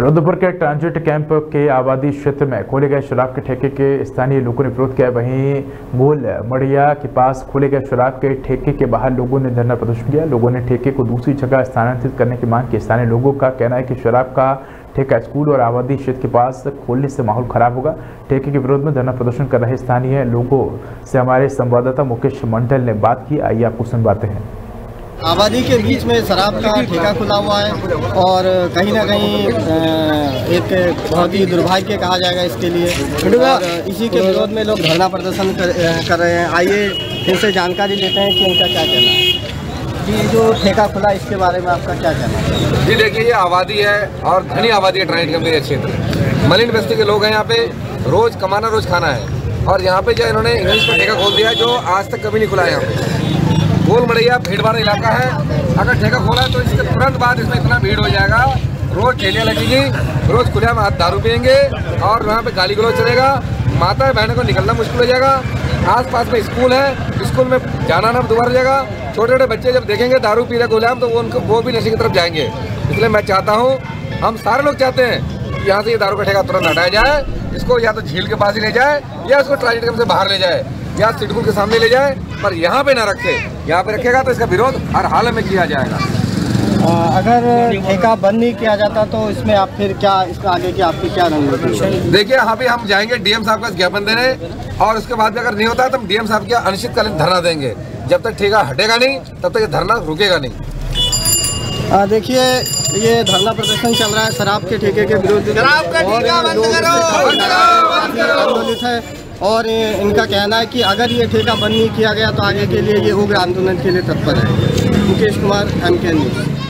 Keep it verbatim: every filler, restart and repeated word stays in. रुद्रपुर के transit camp के आबादी क्षेत्र में खोले गए शराब के ठेके के स्थानीय लोगों ने विरोध किया। वहीं मूल मडिया के पास खोले गए शराब के ठेके के बाहर लोगों ने धरना प्रदर्शन किया। लोगों ने ठेके को दूसरी जगह स्थानांतरित करने की मांग की। स्थानीय लोगों का कहना है कि शराब का ठेका स्कूल और आबादी क्षेत्र के पास खोलने से माहौल खराब होगा। ठेके के विरोध में धरना प्रदर्शन कर रहे स्थानीय लोगों से हमारे संवाददाता मुकेश मंडल ने बात की। आइए आपको सुनवाते हैं। आबादी के बीच में शराब का ठेका खुला हुआ है और कहीं ना कहीं एक बहुत ही दुर्भाग्य कहा जाएगा इसके लिए, और इसी के विरोध में लोग धरना प्रदर्शन कर, कर रहे हैं। आइए इनसे जानकारी लेते हैं कि इनका क्या कहना है। जी, जो ठेका खुला इसके बारे में आपका क्या कहना है? जी देखिए, ये आबादी है और घनी आबादी है ट्राइड गंभीर क्षेत्र, मलिन बस्ती के लोग हैं। यहाँ पे रोज़ कमाना रोज़ खाना है और यहाँ पे जो इन्होंने इंग्लिश में ठेका खोल दिया है जो आज तक कभी नहीं खुला है। यहाँ पे गोलमरैया भीड़भाड़ इलाका है, अगर ठेका खोला तो इसके तुरंत बाद इसमें इतना भीड़ हो जाएगा, रोज ठेलियाँ लगेगी, रोज खुले में दारू पियेंगे और वहाँ पे गाली गलौज चलेगा। माता बहनों को निकलना मुश्किल हो जाएगा। आसपास में स्कूल है, स्कूल में जाना ना दोबारा जाएगा। छोटे छोटे बच्चे जब देखेंगे दारू पी रहे गुलाम तो वो उनको वो भी नशे की तरफ जाएंगे। इसलिए मैं चाहता हूँ, हम सारे लोग चाहते हैं कि यहाँ से ये दारू का ठेका तुरंत हटाया जाए। इसको या तो झील के पास ही ले जाए या इसको ट्रांजिट कैंप से बाहर ले जाए या सिडकुल के सामने ले जाए, पर यहाँ पे ना रखे। यहाँ पे रखेगा तो इसका विरोध हर हालत में किया जाएगा। आ, अगर ठेका बंद नहीं किया जाता तो इसमें आप फिर क्या, इसका आगे की आपकी क्या रणनीति? देखिए, यहाँ पे हम जाएंगे डीएम साहब का ज्ञापन देने और उसके बाद अगर नहीं होता तो हम डीएम साहब के अनिश्चितकालीन धरना देंगे। जब तक ठेका हटेगा नहीं तब तक ये धरना रुकेगा नहीं। देखिए, ये धरना प्रदर्शन चल रहा है शराब के ठेके के विरुद्ध और इनका कहना है कि अगर ये ठेका बंद नहीं किया गया तो आगे के लिए ये उग्र आंदोलन के लिए तत्पर है। Mukesh Kumar, M K news.